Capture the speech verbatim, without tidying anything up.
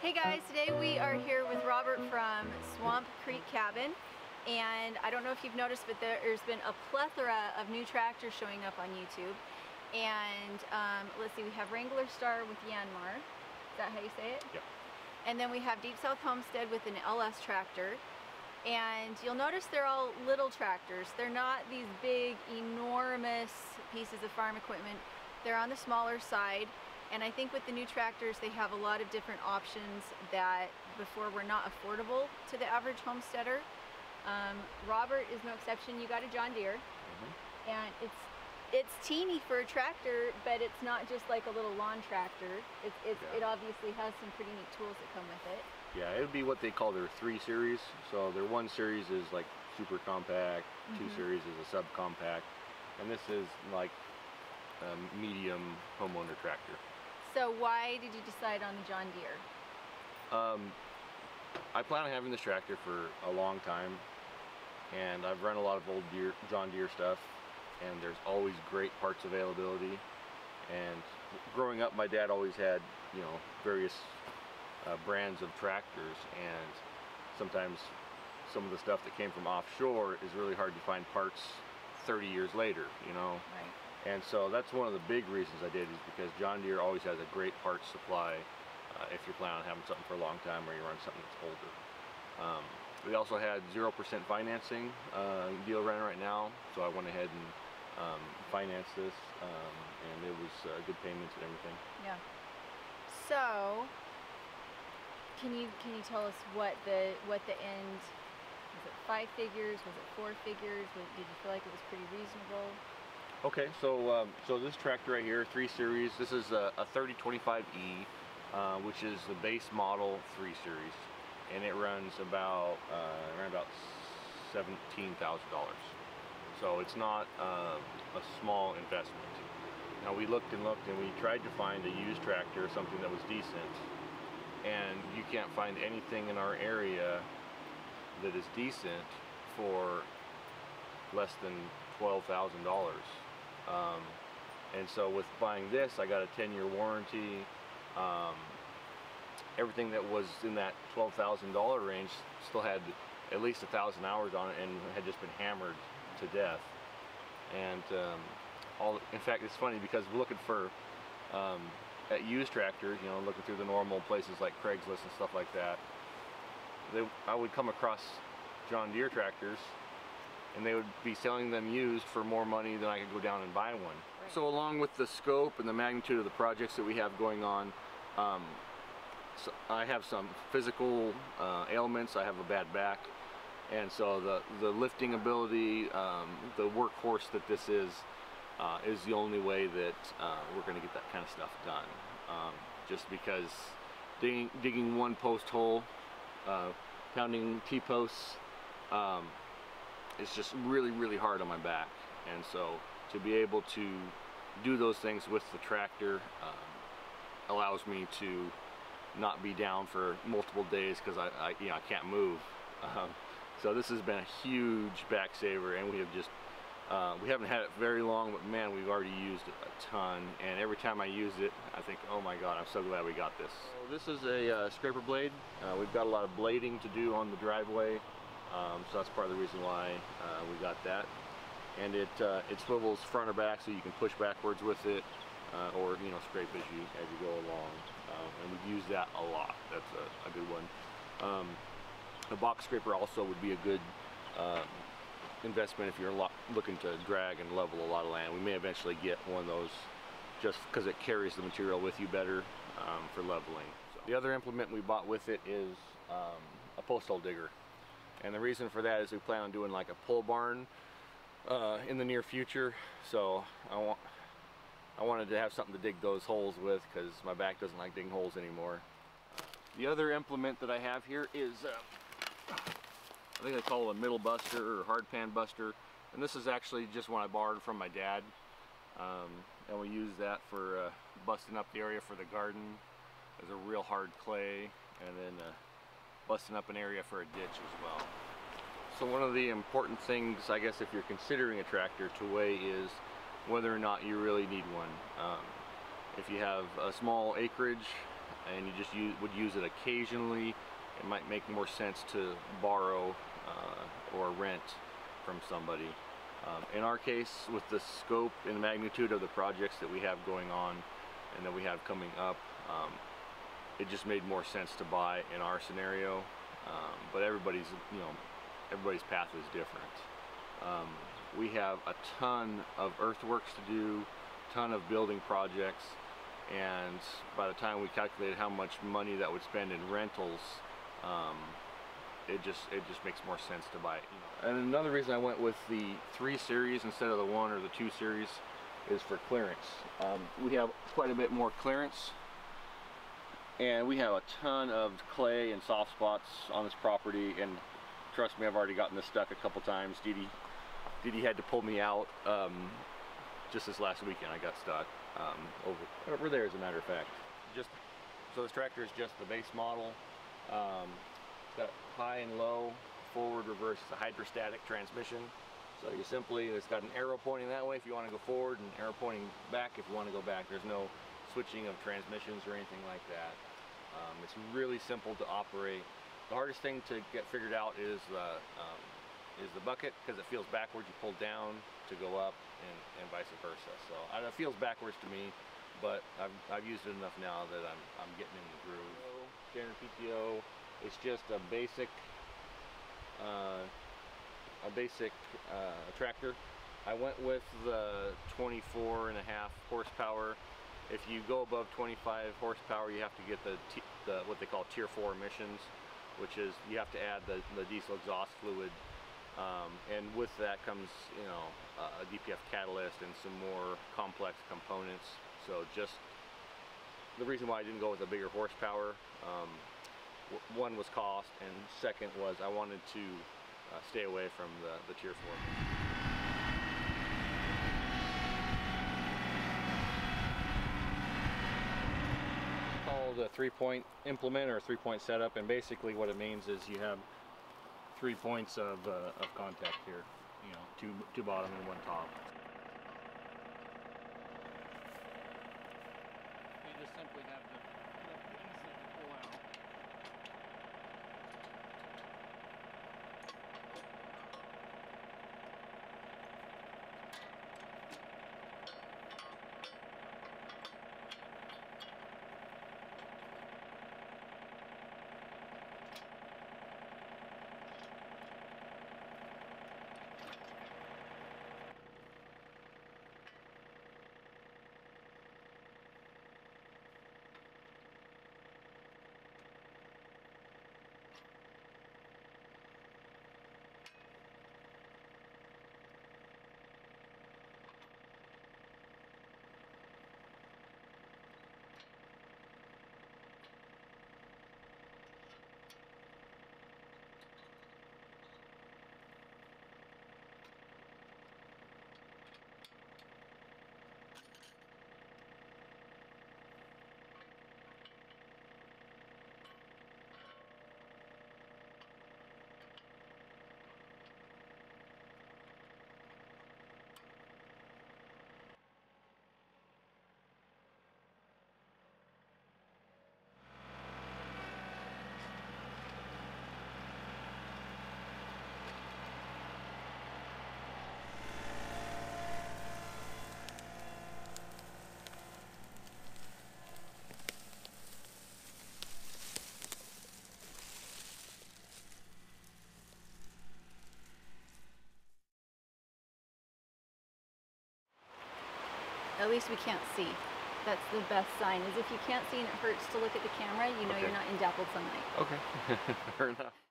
Hey guys, today we are here with Robert from Swamp Creek Cabin, and I don't know if you've noticed, but there's been a plethora of new tractors showing up on YouTube. And um, let's see, we have Wrangler Star with Yanmar, is that how you say it? Yeah. And then we have Deep South Homestead with an L S tractor. And you'll notice they're all little tractors. They're not these big, enormous pieces of farm equipment. They're on the smaller side. And I think with the new tractors, they have a lot of different options that before were not affordable to the average homesteader. Um, Robert is no exception. You got a John Deere. Mm-hmm. And it's it's teeny for a tractor, but it's not just like a little lawn tractor. It's, it's, yeah. It obviously has some pretty neat tools that come with it. Yeah, it would be what they call their three series. So their one series is like super compact, mm-hmm. two series is a subcompact, and this is like a medium homeowner tractor. So why did you decide on the John Deere? Um, I plan on having this tractor for a long time, and I've run a lot of old Deere, John Deere stuff, and there's always great parts availability. And growing up, my dad always had, you know, various Uh, brands of tractors, and sometimes some of the stuff that came from offshore is really hard to find parts thirty years later, you know. Right. And so that's one of the big reasons I did, is because John Deere always has a great parts supply uh, if you're planning on having something for a long time or you run something that's older. Um, we also had zero percent financing uh, deal running right now, so I went ahead and um, financed this, um, and it was uh, good payments and everything. Yeah. So Can you can you tell us what the what the end, was it five figures, was it four figures, was, did you feel like it was pretty reasonable? Okay, so um, so this tractor right here, three series, this is a, a thirty twenty-five E, uh, which is the base model three series, and it runs about uh, around about seventeen thousand dollars. So it's not uh, a small investment. Now we looked and looked, and we tried to find a used tractor, something that was decent. And you can't find anything in our area that is decent for less than twelve thousand dollars. Um, and so with buying this, I got a ten year warranty. Um, everything that was in that twelve thousand dollar range still had at least a thousand hours on it and had just been hammered to death. And um, all, in fact, it's funny because we're looking for um, at used tractors, you know, looking through the normal places like Craigslist and stuff like that, they, I would come across John Deere tractors, and they would be selling them used for more money than I could go down and buy one. Right. So along with the scope and the magnitude of the projects that we have going on, um, so I have some physical uh, ailments. I have a bad back, and so the, the lifting ability, um, the workhorse that this is, Uh, is the only way that uh, we're going to get that kind of stuff done. Um, just because digging, digging one post hole, uh, pounding T-posts, um, it's just really, really hard on my back. And so to be able to do those things with the tractor um, allows me to not be down for multiple days because I, I, you know, I can't move. Um, so this has been a huge back saver, and we have just Uh, we haven't had it very long, but man, we've already used it a ton. And every time I use it, I think, oh my God, I'm so glad we got this. So this is a uh, scraper blade. Uh, we've got a lot of blading to do on the driveway, um, so that's part of the reason why uh, we got that. And it uh, it swivels front or back, so you can push backwards with it, uh, or you know, scrape as you as you go along. Um, and we've used that a lot. That's a, a good one. Um, a box scraper also would be a good Uh, investment if you're lo looking to drag and level a lot of land. We may eventually get one of those just because it carries the material with you better um, for leveling. So the other implement we bought with it is um, a post hole digger, and the reason for that is we plan on doing like a pole barn uh, in the near future, so I, want, I wanted to have something to dig those holes with because my back doesn't like digging holes anymore. The other implement that I have here is uh, I think they call it a middle buster or hard pan buster, and this is actually just one I borrowed from my dad, um, and we use that for uh, busting up the area for the garden. There's a real hard clay, and then uh, busting up an area for a ditch as well. So one of the important things, I guess, if you're considering a tractor to weigh is whether or not you really need one. Um, if you have a small acreage and you just use, would use it occasionally, it might make more sense to borrow uh, or rent from somebody. Um, in our case, with the scope and magnitude of the projects that we have going on and that we have coming up, um, it just made more sense to buy in our scenario. Um, but everybody's, you know, everybody's path is different. Um, we have a ton of earthworks to do, ton of building projects, and by the time we calculated how much money that would spend in rentals, um, it just it just makes more sense to buy it. You know. And another reason I went with the three series instead of the one or the two series is for clearance. Um, we have quite a bit more clearance, and we have a ton of clay and soft spots on this property, and trust me, I've already gotten this stuck a couple times. Didi, Didi had to pull me out um, just this last weekend. I got stuck um, over, over there, as a matter of fact. Just so this tractor is just the base model. Um, it's got high and low, forward, reverse. It's a hydrostatic transmission. So you simply, it's got an arrow pointing that way if you want to go forward, and an arrow pointing back if you want to go back. There's no switching of transmissions or anything like that. Um, it's really simple to operate. The hardest thing to get figured out is uh, um, is the bucket, because it feels backwards. You pull down to go up, and, and vice versa. So I know it feels backwards to me, but I've, I've used it enough now that I'm, I'm getting in the groove. Standard P T O, it's just a basic uh, a basic uh, tractor. I went with the twenty-four and a half horsepower. If you go above twenty-five horsepower, you have to get the, the what they call tier four emissions, which is you have to add the, the diesel exhaust fluid, um, and with that comes, you know, a D P F catalyst and some more complex components. So just the reason why I didn't go with a bigger horsepower, um, one was cost, and second was I wanted to uh, stay away from the, the tier four. A three-point implement or three-point setup, and basically what it means is you have three points of, uh, of contact here, you know, two, two bottom and one top. You just simply have the, the pins that you pull out. At least we can't see. That's the best sign, is if you can't see and it hurts to look at the camera, you know, okay, You're not in dappled sunlight. Okay, fair enough.